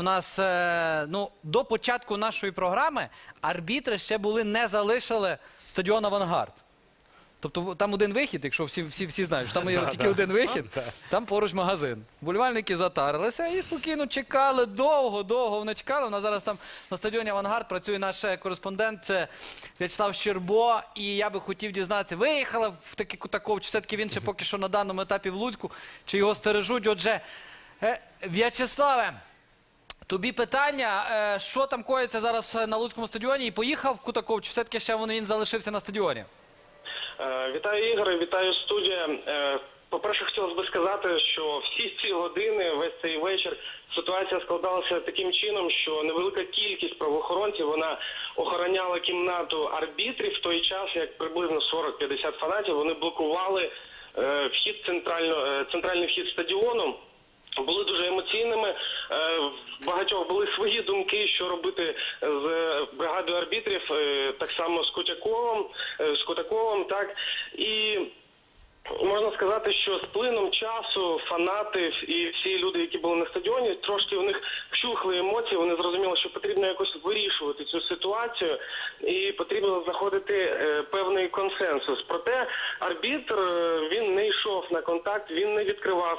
в нас до початку нашої програми арбітри ще не залишили стадіон «Авангард». Тобто там один вихід, якщо всі знають, що там є тільки один вихід, там поруч магазин. Вболівальники затарилися і спокійно чекали, довго вони чекали. У нас зараз там на стадіоні «Авангард» працює наш кореспондент В'ячеслав Щербо. І я би хотів дізнатися, виїхала таки Кутаков, чи все-таки він ще поки що на даному етапі в Луцьку, чи його стережуть. Отже, В'ячеславе, тобі питання, що там коїться зараз на Луцькому стадіоні? І поїхав Кутаков, чи все-таки ще він залишився на стадіоні? Вітаю, Ігоре, вітаю, студія. По-перше, хотілося б сказати, що всі ці години, весь цей вечір ситуація складалася таким чином, що невелика кількість правоохоронців, вона охороняла кімнату арбітрів в той час, як приблизно 40-50 фанатів, вони блокували центральний вхід стадіону. Були дуже емоційними, в багатьох були свої думки, що робити з бригадою арбітрів, так само з Кутаковим, так, і можна сказати, що з плином часу фанати і всі люди, які були на стадіоні, трошки у них вщухли емоції, вони зрозуміли, що потрібно якось вирішувати цю ситуацію і потрібно знаходити певний консенсус. Проте арбітр, він не йшов на контакт, він не відкривав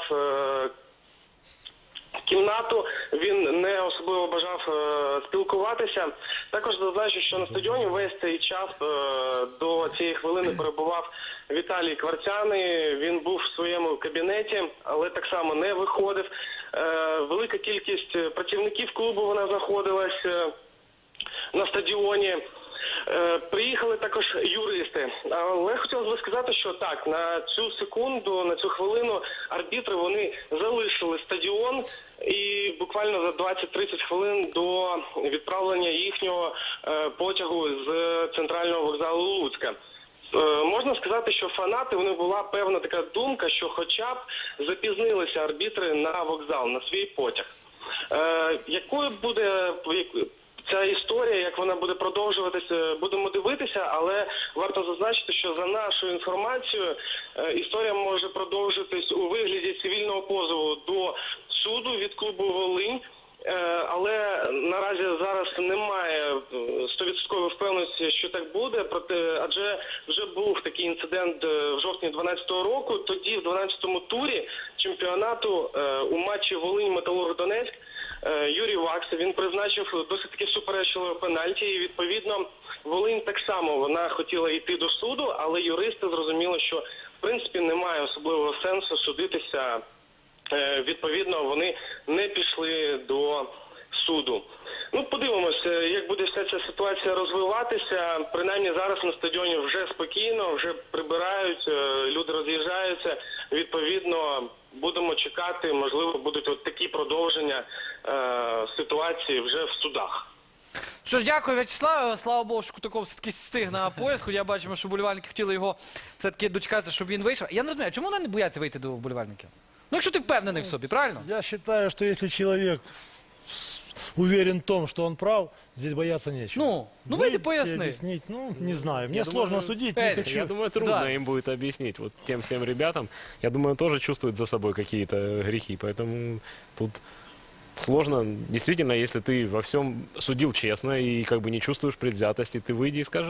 кімнату, він не особливо бажав спілкуватися. Також зазначу, що на стадіоні весь цей час до цієї хвилини перебував Віталій Кварцяний, він був в своєму кабінеті, але так само не виходив. Велика кількість працівників клубу, вона знаходилась на стадіоні. Приїхали також юристи, але хотілося б сказати, що так, на цю секунду, на цю хвилину арбітри, вони залишили стадіон і буквально за 20-30 хвилин до відправлення їхнього потягу з центрального вокзалу Луцька. Можна сказати, що фанати, у них була певна така думка, що хоча б запізнилися арбітри на вокзал, на свій потяг. Якою буде ця історія, як вона буде продовжуватися, будемо дивитися, але варто зазначити, що за нашою інформацією історія може продовжитись у вигляді цивільного позову до суду від клубу «Волинь». Але наразі зараз немає 100% впевненості, що так буде, адже вже був такий інцидент в жовтні 2012 року. Тоді в 12-му турі чемпіонату у матчі Волинь-Металург-Донецьк Юрій Вакс, він призначив досить таки суперечливе пенальті, і відповідно Волинь так само, вона хотіла йти до суду, але юристи зрозуміли, що в принципі немає особливого сенсу судитися, відповідно вони не пішли до суду. Ну, подивимось, як буде вся ця ситуація розвиватися. Принаймні зараз на стадіоні вже спокійно, вже прибирають, люди роз'їжджаються, відповідно будемо чекати, можливо, будуть от такі продовження ситуації вже в судах. Що ж, дякую, В'ячеславе. Слава Богу, що Кутаков все-таки стиг на поїзд. Я бачимо, що вболівальники хотіли його все-таки дочекатися, щоб він вийшов. Я не розумію, чому вони не бояться вийти до вболівальників? Ну, якщо ти впевнений в собі, правильно? Я вважаю, що якщо чоловік уверен в том, что он прав, здесь бояться нечего. Ну выйди поясни. Объяснить, не знаю. Мне сложно судить, не хочу. Я думаю, трудно им будет объяснить. Вот тем всем ребятам, я думаю, тоже чувствуют за собой какие-то грехи. Поэтому тут сложно. Действительно, если ты во всем судил честно и как бы не чувствуешь предвзятости, ты выйди и скажи.